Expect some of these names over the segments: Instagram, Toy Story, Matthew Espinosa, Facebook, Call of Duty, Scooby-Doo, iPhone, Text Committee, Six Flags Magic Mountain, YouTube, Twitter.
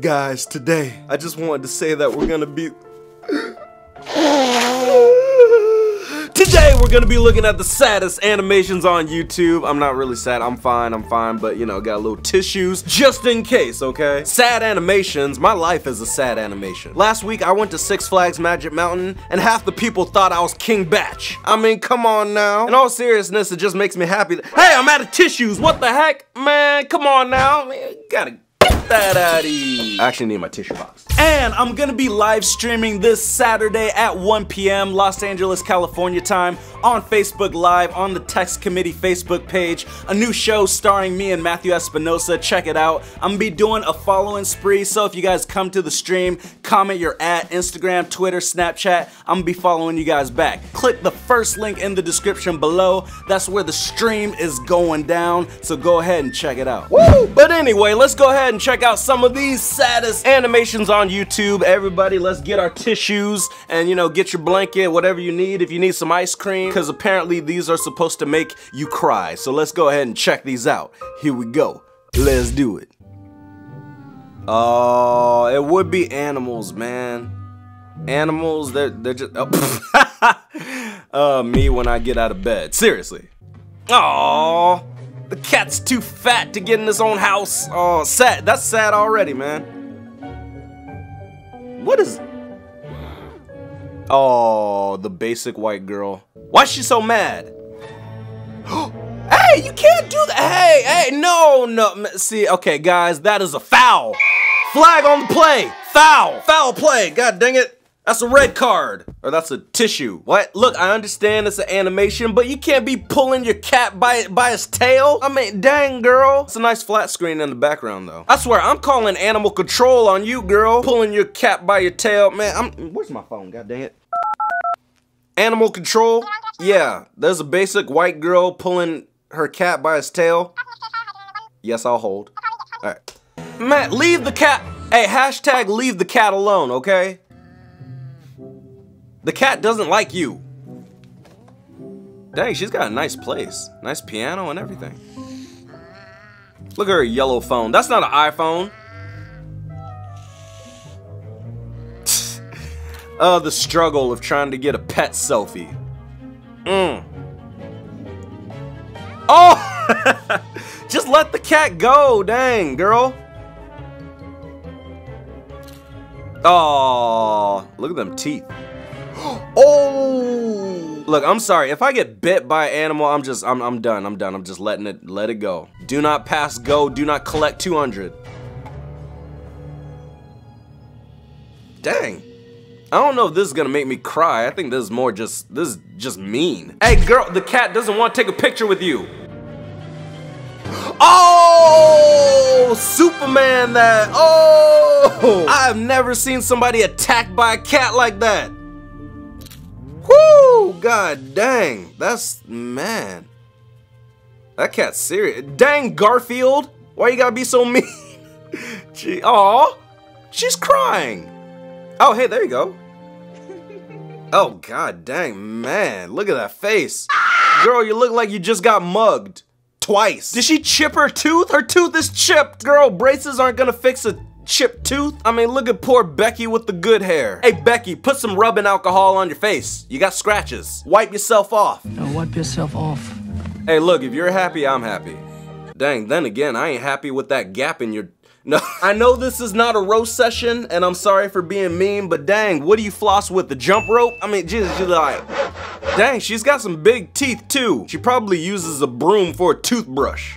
Guys, today, I just wanted to say that we're gonna be... Today, we're gonna be looking at the saddest animations on YouTube. I'm not really sad, I'm fine, but you know, got a little tissues, just in case, okay? Sad animations, my life is a sad animation. Last week, I went to Six Flags Magic Mountain, and half the people thought I was King Batch. I mean, come on now. In all seriousness, it just makes me happy that, hey, I'm out of tissues, what the heck? Man, come on now, man, gotta get that out of here. I actually need my tissue box. And I'm gonna be live streaming this Saturday at 1 p.m. Los Angeles, California time on Facebook Live on the Text Committee Facebook page. A new show starring me and Matthew Espinosa. Check it out. I'm gonna be doing a following spree, so if you guys come to the stream, comment your at Instagram, Twitter, Snapchat. I'm gonna be following you guys back. Click the first link in the description below. That's where the stream is going down, so go ahead and check it out. Woo! But anyway, let's go ahead and check out some of these saddest animations on YouTube. Everybody, let's get our tissues and, you know, get your blanket, whatever you need, if you need some ice cream, because apparently these are supposed to make you cry. So let's go ahead and check these out. Here we go. Let's do it. Oh, it would be animals, man. Animals, they're just... Oh. Me when I get out of bed. Seriously. Oh, the cat's too fat to get in his own house. Oh, sad. That's sad already, man. What is... Oh, the basic white girl. Why's she so mad? Hey, you can't do that. Hey, hey, no. See, okay, guys, that is a foul. Flag on the play. Foul. Foul play. God dang it. That's a red card. Or that's a tissue. What? Look, I understand it's an animation, but you can't be pulling your cat by its tail. I mean, dang, girl. It's a nice flat screen in the background, though. I swear, I'm calling animal control on you, girl. Pulling your cat by your tail. Man, where's my phone? God dang it. Animal control? Yeah, there's a basic white girl pulling her cat by its tail. Yes, I'll hold. All right. Matt, leave the cat. Hey, hashtag leave the cat alone, okay? The cat doesn't like you. Dang, she's got a nice place. Nice piano and everything. Look at her yellow phone. That's not an iPhone. Oh, the struggle of trying to get a pet selfie. Oh! Just let the cat go, dang, girl. Oh, look at them teeth. Oh! Look, I'm sorry. If I get bit by an animal, I'm done. I'm just letting it, let it go. Do not pass go. Do not collect 200. Dang. I don't know if this is gonna make me cry. I think this is more just, this is just mean. Hey girl, the cat doesn't want to take a picture with you. Oh! Superman that. Oh! I've never seen somebody attacked by a cat like that. Woo! God dang, that's, man. That cat's serious. Dang, Garfield, why you gotta be so mean? Gee, aw, she's crying. Oh, hey, there you go. Oh, god dang, man, look at that face. Girl, you look like you just got mugged. Twice. Did she chip her tooth? Her tooth is chipped. Girl, braces aren't gonna fix a chipped tooth? I mean, look at poor Becky with the good hair. Hey, Becky, put some rubbing alcohol on your face. You got scratches. Wipe yourself off. No, wipe yourself off. Hey, look, if you're happy, I'm happy. Dang, then again, I ain't happy with that gap in your... No, I know this is not a roast session, and I'm sorry for being mean, but dang, what do you floss with, the jump rope? I mean, Jesus, you're like... Dang, she's got some big teeth, too. She probably uses a broom for a toothbrush.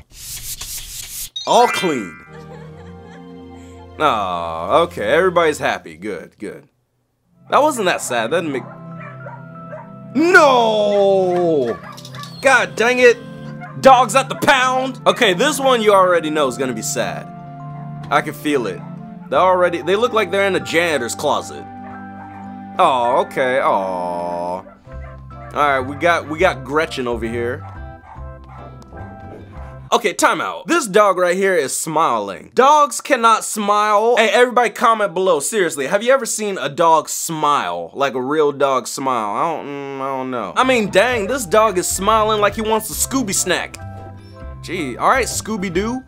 All clean. Aw, oh, okay, everybody's happy. Good, good. That wasn't that sad. That didn't make... No! God dang it! Dogs at the pound! Okay, this one you already know is gonna be sad. I can feel it. They look like they're in a janitor's closet. Oh, okay, aw. Alright, we got Gretchen over here. Okay, time out. This dog right here is smiling. Dogs cannot smile. Hey, everybody comment below. Seriously, have you ever seen a dog smile? Like a real dog smile? I don't know. I mean, dang, this dog is smiling like he wants a Scooby snack. Gee, all right, Scooby-Doo.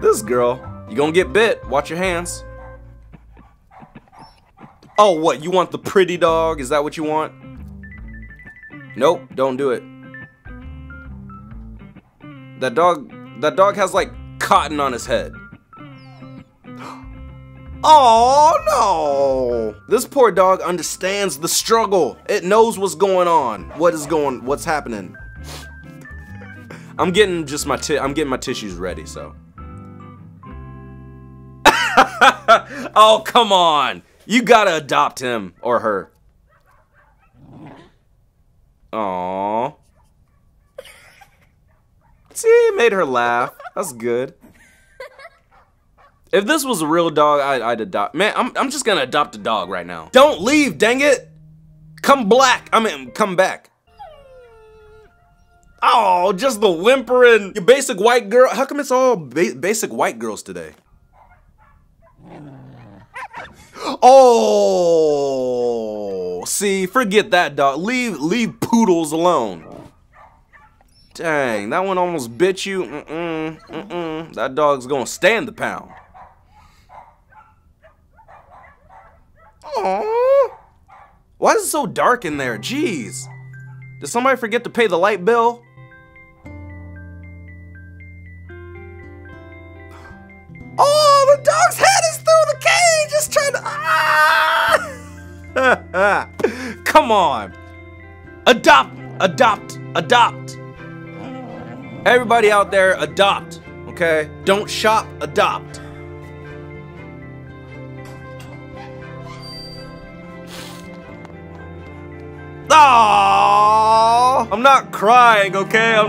This girl, you gonna get bit. Watch your hands. Oh, what? You want the pretty dog? Is that what you want? Nope, don't do it. That dog has like cotton on his head. Oh no! This poor dog understands the struggle. It knows what's going on. What's happening? I'm getting my tissues ready, so. Oh, come on. You gotta adopt him or her. Aww. See, it made her laugh. That's good. If this was a real dog, I'd adopt. Man, I'm just gonna adopt a dog right now. Don't leave, dang it! Come back. Oh, just the whimpering. Your basic white girl. How come it's all basic white girls today? Oh, see, forget that dog. Leave poodles alone. Dang, that one almost bit you. That dog's gonna stand the pound. Aww. Why is it so dark in there? Jeez. Did somebody forget to pay the light bill? Oh, the dog's head is through the cage. It's trying to. Ah! Come on. Adopt. Everybody out there, adopt, okay? Don't shop, adopt. Aww! I'm not crying, okay? I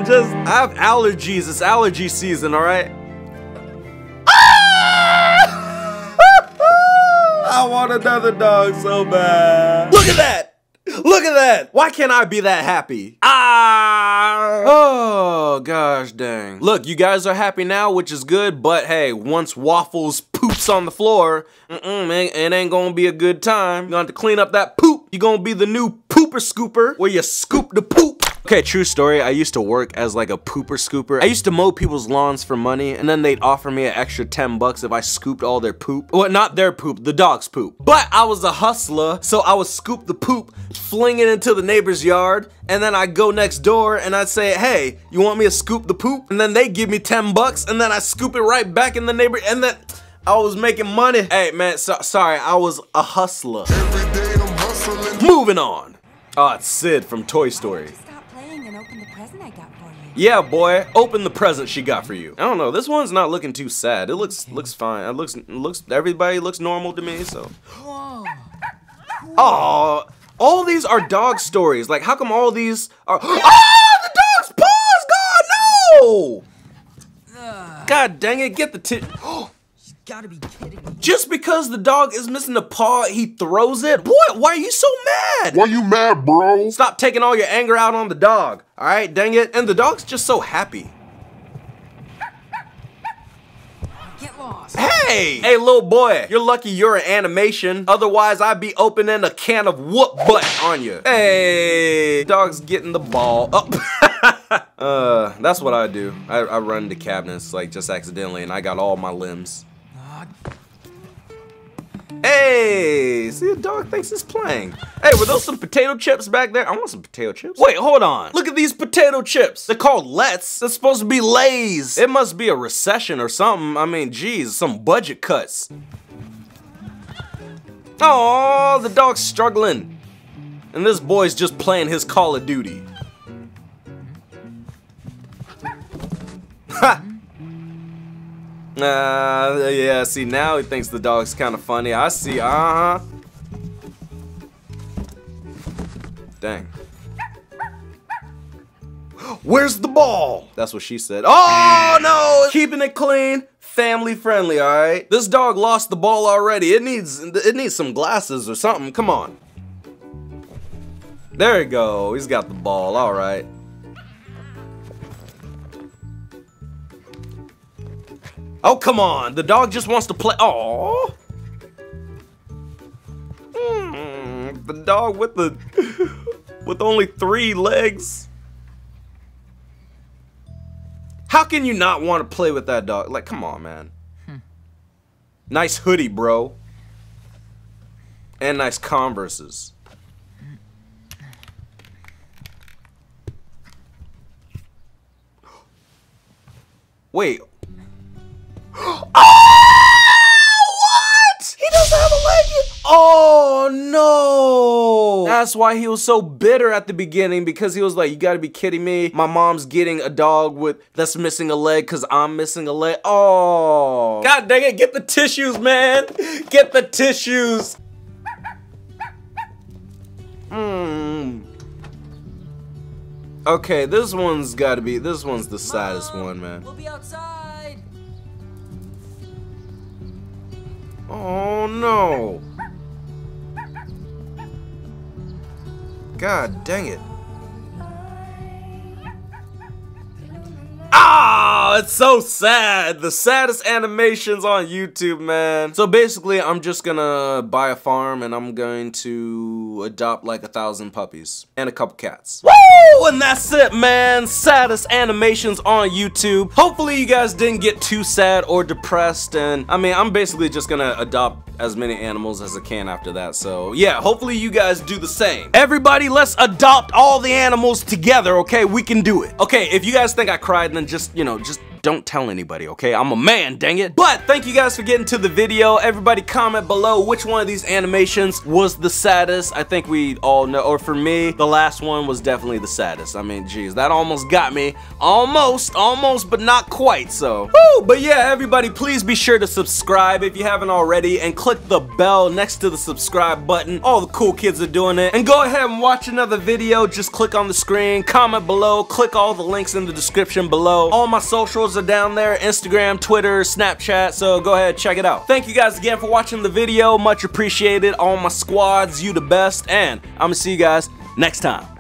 have allergies. It's allergy season, all right? Ah! I want another dog so bad. Look at that! Look at that! Why can't I be that happy? Ah! Oh, gosh dang. Look, you guys are happy now, which is good, but hey, once Waffles poops on the floor, it ain't gonna be a good time. You're gonna have to clean up that poop. You're gonna be the new pooper scooper where you scoop the poop. Okay, true story, I used to work as like a pooper scooper. I used to mow people's lawns for money, and then they'd offer me an extra 10 bucks if I scooped all their poop. Well, not their poop, the dog's poop. But I was a hustler, so I would scoop the poop, fling it into the neighbor's yard, and then I'd go next door and I'd say, hey, you want me to scoop the poop? And then they give me 10 bucks, and then I scoop it right back in the neighbor, and then I was making money. Hey man, sorry, I was a hustler. Every day I'm hustling. Moving on. Oh, it's Sid from Toy Story. Yeah, boy, open the present she got for you. I don't know, this one's not looking too sad. It looks fine. It looks everybody looks normal to me, so. Whoa. Oh, all these are dog stories. Like, how come all these are the dog's paw's gone! No! God dang it, get the tip. She's gotta be kidding me. Just because the dog is missing a paw, he throws it? What? Why are you so mad? Why are you mad, bro? Stop taking all your anger out on the dog. All right, dang it. And the dog's just so happy. Get lost. Hey! Hey, little boy, you're lucky you're an animation. Otherwise, I'd be opening a can of whoop butt on you. Hey! Dog's getting the ball up. That's what I do. I run into cabinets, like, just accidentally, and I got all my limbs. Hey, see, the dog thinks it's playing. Hey, were those some potato chips back there? I want some potato chips. Wait, hold on. Look at these potato chips. They're called Let's. It's supposed to be Lay's. It must be a recession or something. I mean, geez, some budget cuts. Aw, the dog's struggling. And this boy's just playing his Call of Duty. Ha! Yeah, see, now he thinks the dog's kind of funny. I see, Dang. Where's the ball? That's what she said. Oh, no! Keeping it clean, family friendly, all right? This dog lost the ball already. It needs some glasses or something. Come on. There you go. He's got the ball, all right. Oh, come on. The dog just wants to play. Aww. The dog with only 3 legs. How can you not want to play with that dog? Like, come on, man. Nice hoodie, bro. And nice Converses. Wait. What? He doesn't have a leg yet. Oh, no. That's why he was so bitter at the beginning, because he was like, you gotta be kidding me. My mom's getting a dog that's missing a leg because I'm missing a leg. Oh. God dang it. Get the tissues, man. Get the tissues. Okay, this one's gotta be, this one's the saddest one, man. We'll be outside. Oh no. God dang it. Ah, it's so sad. The saddest animations on YouTube, man. So basically, I'm just gonna buy a farm and I'm going to adopt like 1,000 puppies and a couple cats. Woo! And that's it, man. Saddest animations on YouTube. Hopefully you guys didn't get too sad or depressed. And I mean, I'm basically just gonna adopt as many animals as I can after that. So yeah, hopefully you guys do the same. Everybody, let's adopt all the animals together, okay? We can do it. Okay, if you guys think I cried, then just, you know, just don't tell anybody, okay? I'm a man, dang it. But thank you guys for getting to the video. Everybody comment below which one of these animations was the saddest. I think we all know, or for me, the last one was definitely the saddest. I mean, geez, that almost got me. Almost, but not quite, so. Woo! But yeah, everybody, please be sure to subscribe if you haven't already, and click the bell next to the subscribe button. All the cool kids are doing it. And go ahead and watch another video. Just click on the screen, comment below, click all the links in the description below. All my socials are down there, Instagram, Twitter, Snapchat, so go ahead, check it out. Thank you guys again for watching the video, much appreciated. All my squads, you the best, and I'm gonna see you guys next time.